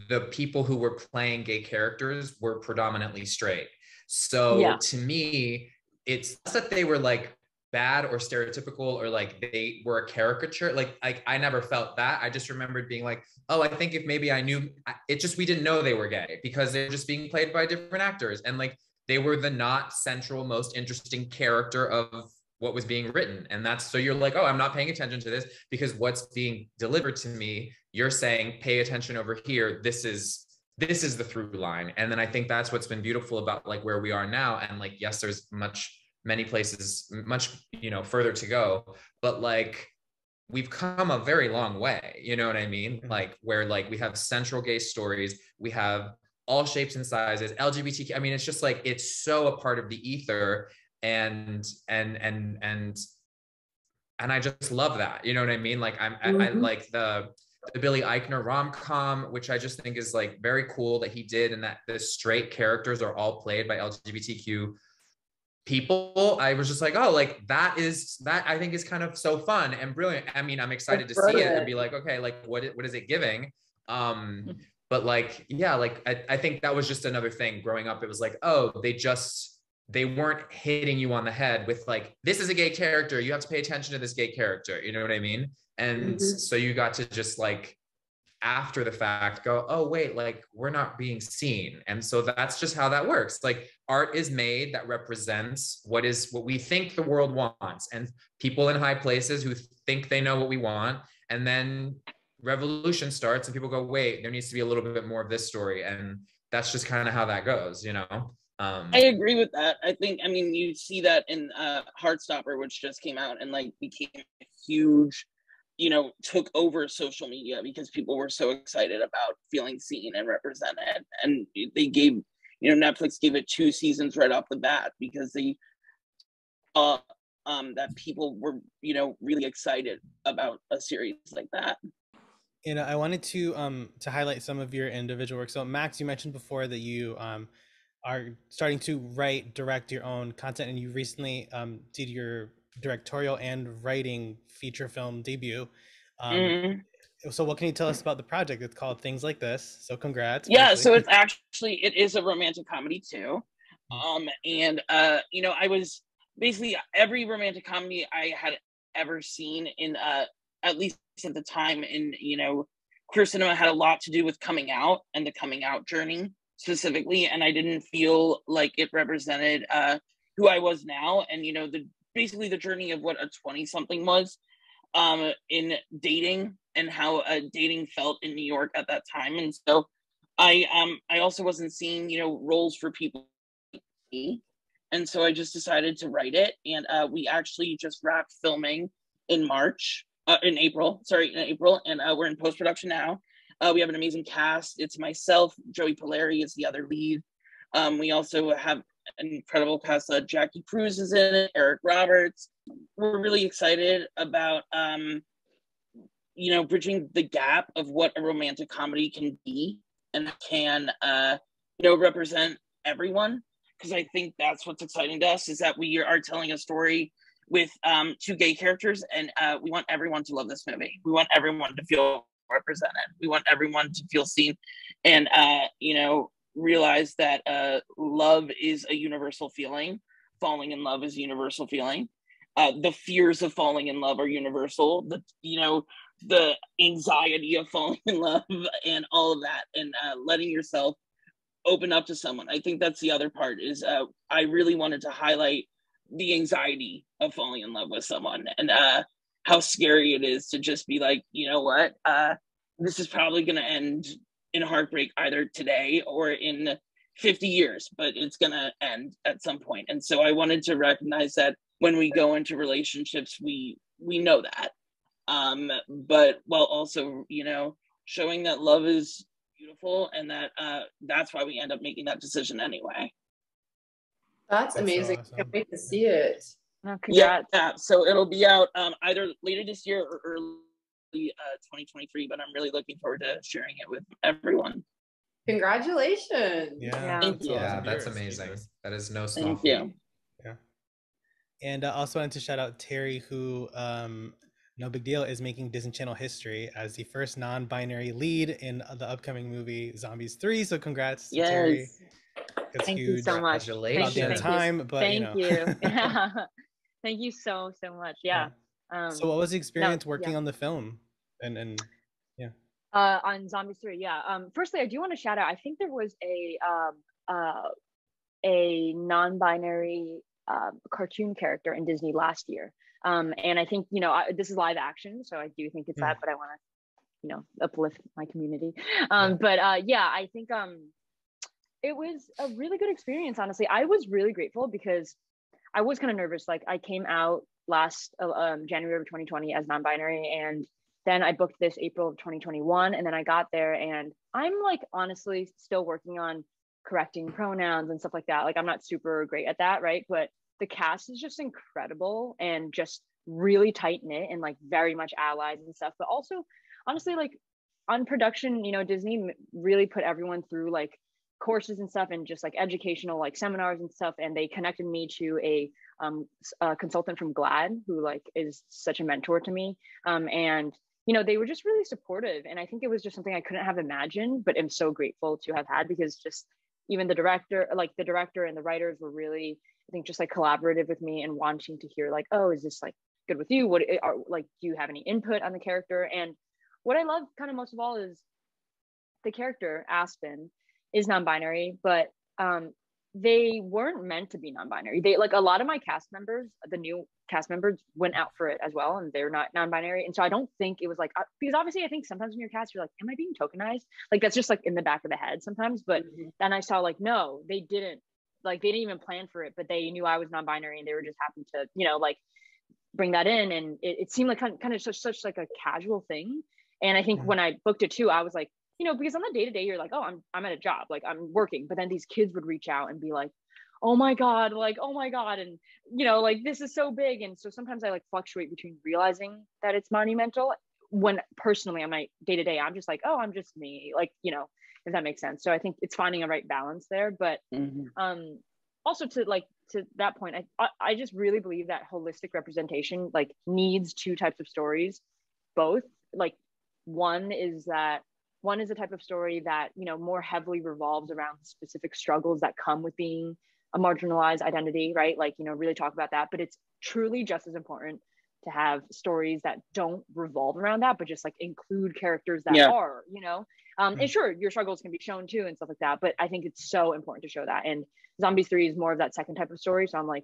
the people who were playing gay characters were predominantly straight. So yeah. to me, it's that they were like, bad or stereotypical or like they were a caricature. Like, like I never felt that. I just remembered being like, oh, I think if maybe I knew, it just, we didn't know they were gay because they were just being played by different actors. And like, they were the not central, most interesting character of what was being written. And that's, so you're like, oh, I'm not paying attention to this because what's being delivered to me, you're saying, pay attention over here. This is, this is the through line. And then I think that's what's been beautiful about like where we are now. And like, yes, there's much, many places much, you know, further to go, but like, we've come a very long way. You know what I mean? Like where like we have central gay stories, we have all shapes and sizes, L G B T Q. I mean, it's just like, it's so a part of the ether and, and, and, and, and I just love that. You know what I mean? Like I'm, mm-hmm. I, I like the, the Billy Eichner rom-com, which I just think is like very cool that he did. And that the straight characters are all played by L G B T Q people. I was just like, oh, like that is, that I think is kind of so fun and brilliant. I mean, I'm excited to see it and be like, okay, like what, what is it giving? Um, but like, yeah, like, I, I think that was just another thing growing up. It was like, oh, they just, they weren't hitting you on the head with like, this is a gay character. You have to pay attention to this gay character. You know what I mean? And mm-hmm. so you got to just like, after the fact go, oh wait, like we're not being seen. And so that's just how that works. Like art is made that represents what is, what we think the world wants, and people in high places who think they know what we want. And then revolution starts and people go, wait, there needs to be a little bit more of this story. And that's just kind of how that goes, you know? Um, I agree with that. I think, I mean, you see that in uh, Heartstopper, which just came out and like became a huge, you know, took over social media because people were so excited about feeling seen and represented. And they gave, you know, Netflix gave it two seasons right off the bat because they uh, um, that people were, you know, really excited about a series like that. And I wanted to um, to highlight some of your individual work. So Max, you mentioned before that you um, are starting to write, direct your own content, and you recently um, did your directorial and writing feature film debut. Um, mm. So what can you tell us about the project? It's called Things Like This. So congrats. Yeah, basically. So it's actually, it is a romantic comedy too. Um, and, uh, you know, I was basically every romantic comedy I had ever seen in, uh, at least at the time in, you know, queer cinema had a lot to do with coming out and the coming out journey specifically. And I didn't feel like it represented uh, who I was now. And, you know, the basically the journey of what a twenty something was um, in dating and how uh, dating felt in New York at that time. And so I um, I also wasn't seeing, you know, roles for people. And so I just decided to write it. And uh, we actually just wrapped filming in March, uh, in April, sorry, in April. And uh, we're in post-production now. Uh, we have an amazing cast. It's myself, Joey Polari is the other lead. Um, we also have an incredible cast. Uh, Jackie Cruz is in it, Eric Roberts. We're really excited about, um, you know, bridging the gap of what a romantic comedy can be and can, uh, you know, represent everyone. Because I think that's what's exciting to us is that we are telling a story with um, two gay characters, and uh, we want everyone to love this movie. We want everyone to feel represented. We want everyone to feel seen, and uh, you know, realize that uh, love is a universal feeling. Falling in love is a universal feeling. Uh, the fears of falling in love are universal. The, you know, the anxiety of falling in love and all of that, and uh, letting yourself open up to someone. I think that's the other part is uh, I really wanted to highlight the anxiety of falling in love with someone and uh, how scary it is to just be like, you know what, uh, this is probably going to end in heartbreak either today or in fifty years, but it's gonna end at some point. And so I wanted to recognize that when we go into relationships, we we know that, um, but while also, you know, showing that love is beautiful and that uh, that's why we end up making that decision anyway. That's, that's amazing. So awesome. Can't wait to see it. Oh, yeah, yeah, so it'll be out um, either later this year or early Uh, twenty twenty-three, but I'm really looking forward to sharing it with everyone. Congratulations. Yeah, Thank you. yeah that's amazing. That is no small Thank you. Yeah. And I also wanted to shout out Terry, who, um, no big deal, is making Disney Channel history as the first non-binary lead in the upcoming movie Zombies three. So congrats yes. to Terry. It's Thank huge. you so much. Congratulations. Thank you. Time, but, Thank you. Know. you. Thank you so, so much. Yeah. yeah. Um, so what was the experience no, working yeah. on the film? And, and yeah. Uh, on Zombies three, yeah. Um, firstly, I do want to shout out, I think there was a, um, uh, a non-binary uh, cartoon character in Disney last year. Um, and I think, you know, I, this is live action, so I do think it's mm. that, but I want to, you know, uplift my community. Um, yeah. But uh, yeah, I think um, it was a really good experience, honestly. I was really grateful because I was kind of nervous. Like, I came out last uh, um, January of twenty twenty as non-binary, and then I booked this April of twenty twenty-one, and then I got there, and I'm like, honestly, still working on correcting pronouns and stuff like that. Like, I'm not super great at that, right? But the cast is just incredible and just really tight knit and like very much allies and stuff. But also, honestly, like on production, you know, Disney really put everyone through like courses and stuff and just like educational like seminars and stuff. And they connected me to a, um, a consultant from GLAAD who like is such a mentor to me. Um, and, you know, they were just really supportive. And I think it was just something I couldn't have imagined, but I'm so grateful to have had, because just even the director, like the director and the writers were really, I think, just like collaborative with me and wanting to hear like, oh, is this like good with you? What are, like, do you have any input on the character? And what I love kind of most of all is the character Aspen is non-binary, but um, they weren't meant to be non-binary. They, like, a lot of my cast members, the new cast members went out for it as well, and they're not non-binary. And so I don't think it was like, because obviously I think sometimes when you're cast, you're like, am I being tokenized? Like, that's just like in the back of the head sometimes. But mm-hmm. then I saw like, no, they didn't, like, they didn't even plan for it, but they knew I was non-binary and they were just happy to, you know, like bring that in. And it, it seemed like kind of, kind of such, such like a casual thing. And I think when I booked it too, I was like, you know, because on the day-to-day, you're like, oh, I'm I'm at a job, like I'm working. But then these kids would reach out and be like, oh my God, like, oh my God. And, you know, like, this is so big. And so sometimes I like fluctuate between realizing that it's monumental when personally on my day-to-day, I'm just like, oh, I'm just me. Like, you know, if that makes sense. So I think it's finding a right balance there. But mm-hmm. um, also to like, to that point, I I just really believe that holistic representation like needs two types of stories, both like, One is that one is a type of story that, you know, more heavily revolves around specific struggles that come with being a marginalized identity, right? Like, you know, really talk about that. But it's truly just as important to have stories that don't revolve around that, but just like include characters that yeah. are, you know, um, mm-hmm. and sure, your struggles can be shown too and stuff like that. But I think it's so important to show that. And Zombies three is more of that second type of story. So I'm like,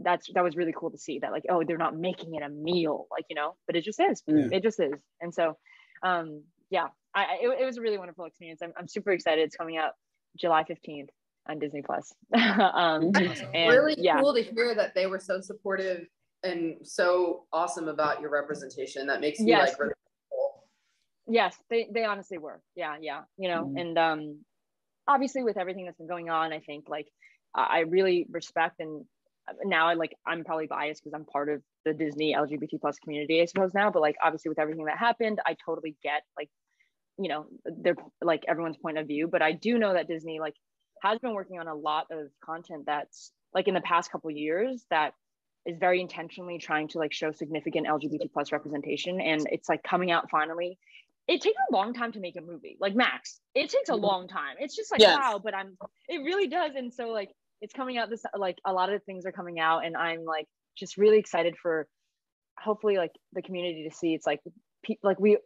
that's that was really cool to see that, like, oh, they're not making it a meal, like, you know, but it just is, yeah. it just is. And so um yeah I it, it was a really wonderful experience. I'm, I'm super excited. It's coming out July fifteenth on Disney Plus. um awesome. and, really yeah. cool to hear that they were so supportive and so awesome about your representation. That makes me yes. like really cool. Yes, they they honestly were. Yeah, yeah, you know, mm-hmm. and um obviously with everything that's been going on, I think like I really respect, and now I like I'm probably biased because I'm part of the Disney L G B T plus community, I suppose, now, but like obviously with everything that happened, I totally get like, you know, they're like everyone's point of view. But I do know that Disney like has been working on a lot of content that's like in the past couple years that is very intentionally trying to like show significant L G B T plus representation, and it's like coming out finally. It takes a long time to make a movie, like Max, it takes a long time. It's just like yes. wow, but I'm it really does. And so like it's coming out this, like a lot of things are coming out, and I'm like just really excited for hopefully like the community to see it's like pe- like we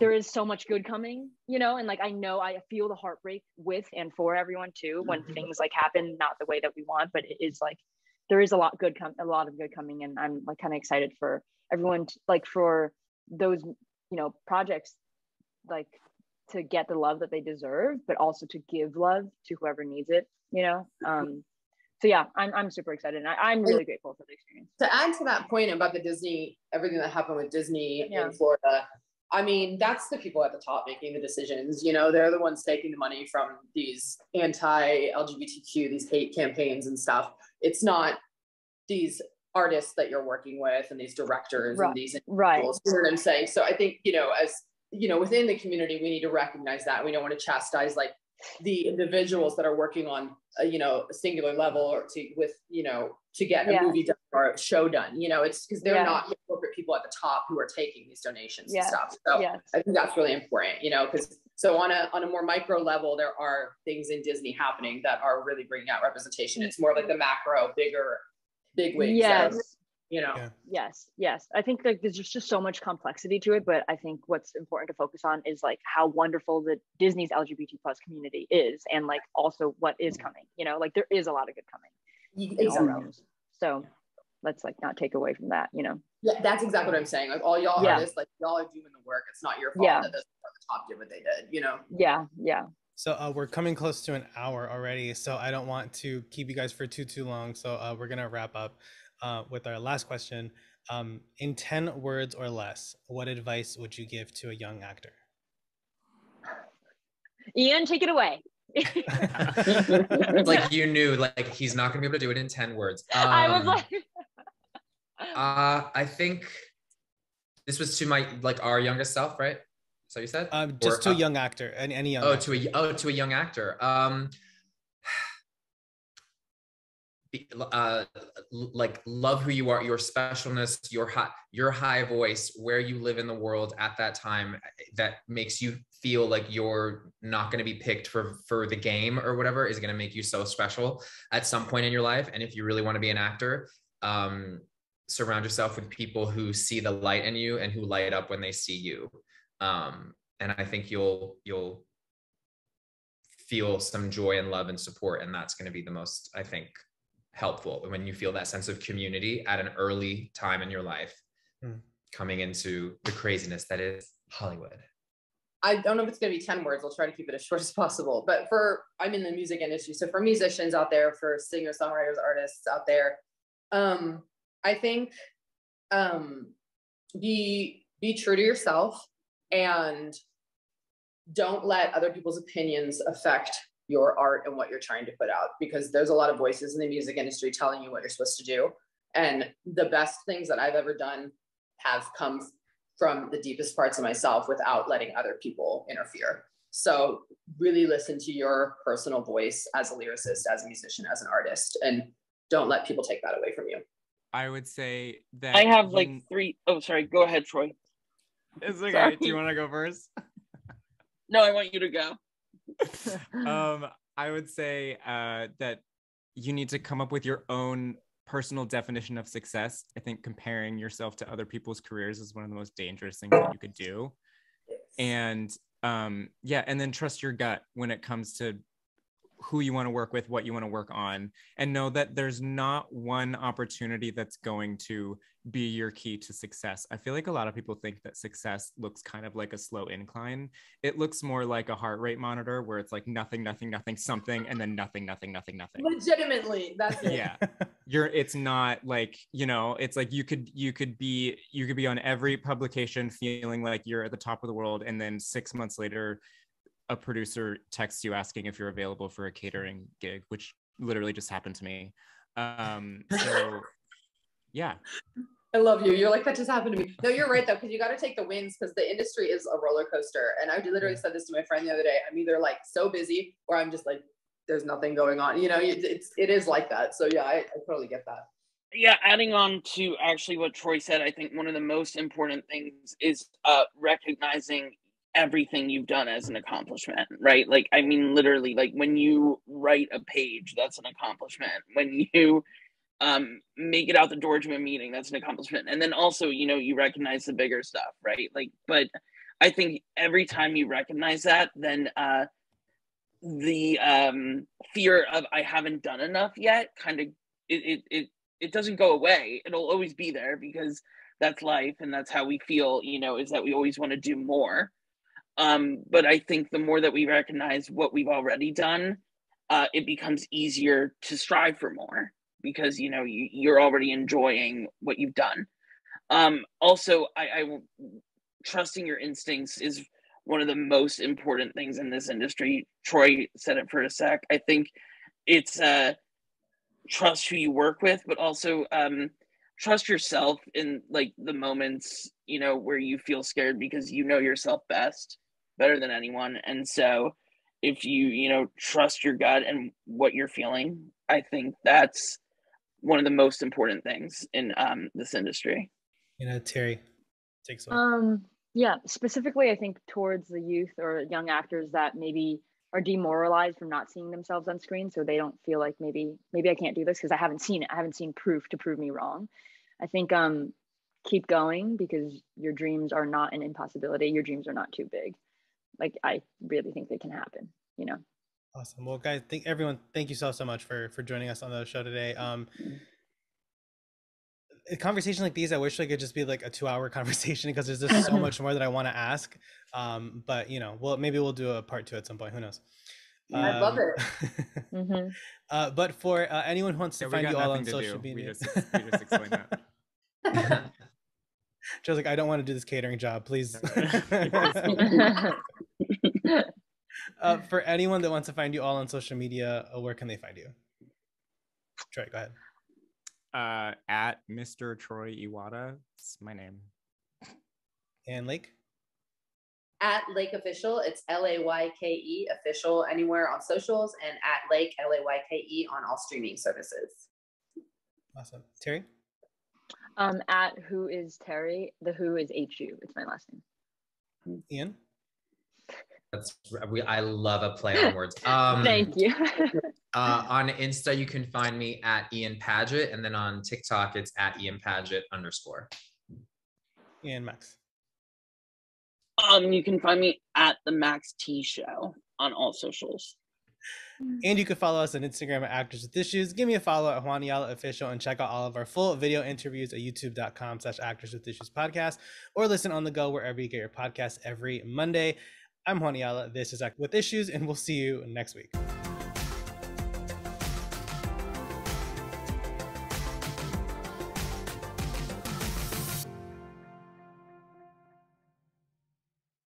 there is so much good coming, you know. And like I know I feel the heartbreak with and for everyone too when things like happen not the way that we want, but it is like there is a lot good com- a lot of good coming, and I'm like kind of excited for everyone to, like for those, you know, projects like to get the love that they deserve, but also to give love to whoever needs it, you know? Um, so yeah, I'm I'm super excited. And I, I'm really and grateful for the experience. To add to that point about the Disney, everything that happened with Disney yeah. in Florida, I mean, that's the people at the top making the decisions, you know, they're the ones taking the money from these anti-L G B T Q, these hate campaigns and stuff. It's not these artists that you're working with and these directors right. and these individuals, right. you know what I'm saying? So I think, you know, as you know, within the community, we need to recognize that. We don't want to chastise like the individuals that are working on, a, you know, a singular level or to with, you know, to get a yeah. movie done or a show done. You know, it's because they're yeah. not corporate people at the top who are taking these donations yeah. and stuff. So yes. I think that's really important, you know, because so on a on a more micro level, there are things in Disney happening that are really bringing out representation. It's more like the macro, bigger, big wigs. Yes. you know? Yeah. Yes, yes. I think like there's just, just so much complexity to it, but I think what's important to focus on is like how wonderful the Disney's L G B T plus community is, and like also what is coming, you know? Like there is a lot of good coming. You, in all realms. So let's like not take away from that, you know? Yeah, that's exactly what I'm saying. Like all y'all yeah. artists, like y'all are doing the work. It's not your fault yeah. that those people at the top did what they did, you know? Yeah, yeah. So uh, we're coming close to an hour already, so I don't want to keep you guys for too, too long. So uh, we're gonna wrap up uh, with our last question. Um, in ten words or less, what advice would you give to a young actor? Ian, take it away. Like you knew, like he's not gonna be able to do it in ten words. Um, I was like... uh, I think this was to my, like our youngest self, right? So you said um, just or, to a young actor and any young oh actor. to a oh to a young actor um be, uh like love who you are, your specialness, your high your high voice, where you live in the world at that time that makes you feel like you're not going to be picked for for the game or whatever is going to make you so special at some point in your life. And if you really want to be an actor, um surround yourself with people who see the light in you and who light up when they see you. Um, and I think you'll, you'll feel some joy and love and support. And that's going to be the most, I think, helpful when you feel that sense of community at an early time in your life, mm. coming into the craziness that is Hollywood. I don't know if it's going to be ten words. I'll try to keep it as short as possible, but for, I'm in the music industry. So for musicians out there, for singers, songwriters, artists out there, um, I think, um, be, be true to yourself. And don't let other people's opinions affect your art and what you're trying to put out, because there's a lot of voices in the music industry telling you what you're supposed to do. And the best things that I've ever done have come from the deepest parts of myself without letting other people interfere. So really listen to your personal voice as a lyricist, as a musician, as an artist, and don't let people take that away from you. I would say that- I have like three, oh, sorry, go ahead, Troy. It's okay. Sorry. Do you want to go first? No, I want you to go. um, I would say uh, that you need to come up with your own personal definition of success. I think comparing yourself to other people's careers is one of the most dangerous things that you could do. Yes. And um, yeah, and then trust your gut when it comes to who you want to work with, what you want to work on, and know that there's not one opportunity that's going to be your key to success. I feel like a lot of people think that success looks kind of like a slow incline. It looks more like a heart rate monitor where it's like nothing, nothing, nothing, something, and then nothing, nothing, nothing, nothing. Legitimately, that's it. Yeah. You're, it's not like, you know, it's like you could, you could be, you could be on every publication feeling like you're at the top of the world, and then six months later, a producer texts you asking if you're available for a catering gig, which literally just happened to me. Um, so yeah. I love you. You're like, that just happened to me. No, you're right though, because you got to take the wins, because the industry is a roller coaster. And I literally said this to my friend the other day, I'm either like so busy or I'm just like, there's nothing going on. You know, it's, it is like that. So yeah, I, I totally get that. Yeah, adding on to actually what Troy said, I think one of the most important things is uh, recognizing everything you've done as an accomplishment, right? Like, I mean, literally, like when you write a page, that's an accomplishment. When you um, make it out the door to a meeting, that's an accomplishment. And then also, you know, you recognize the bigger stuff, right? Like, but I think every time you recognize that, then uh, the um, fear of I haven't done enough yet kind of, it, it, it, it doesn't go away. It'll always be there, because that's life and that's how we feel, you know, is that we always want to do more. Um, but I think the more that we recognize what we've already done, uh, it becomes easier to strive for more, because, you know, you, you're already enjoying what you've done. Um, also, I, I trusting your instincts is one of the most important things in this industry. Troy said it for a sec. I think it's uh, trust who you work with, but also um, trust yourself in like the moments, you know, where you feel scared, because you know yourself best. Better than anyone. And so if you, you know, trust your gut and what you're feeling, I think that's one of the most important things in um, this industry. You know, Terry, takes away. Um, yeah, specifically, I think towards the youth or young actors that maybe are demoralized from not seeing themselves on screen. So they don't feel like maybe, maybe I can't do this because I haven't seen it. I haven't seen proof to prove me wrong. I think um, keep going, because your dreams are not an impossibility. Your dreams are not too big. Like, I really think they can happen, you know? Awesome. Well, guys, thank everyone. Thank you so, so much for, for joining us on the show today. Um, a conversation like these, I wish I could just be like a two hour conversation, because there's just so much more that I want to ask. Um, but you know, well, maybe we'll do a part two at some point, who knows? Um, I love it. mm-hmm. uh, but for uh, anyone who wants to yeah, find you all on social do. media. We just, we just explained that. She was like, I don't want to do this catering job, please. Uh, for anyone that wants to find you all on social media, uh, where can they find you? Troy, go ahead. Uh, at Mister Troy Iwata, it's my name. And Layke? At Layke Official, it's L A Y K E Official anywhere on socials, and at Layke, L A Y K E on all streaming services. Awesome. Terry? Um, at Who Is Terry, the Who is H U, it's my last name. Ian? That's, we, I love a play on words. Um, Thank you. uh, on Insta, you can find me at Ian Paget, and then on TikTok, it's at Ian Paget underscore. Ian Max. Um, you can find me at The Max T Show on all socials. And you can follow us on Instagram at Actors With Issues. Give me a follow at Juan Ayala Official, and check out all of our full video interviews at youtube.com slash Actors With Issues podcast, or listen on the go wherever you get your podcast every Monday. I'm Juan Ayala. This is Act With Issues, and we'll see you next week.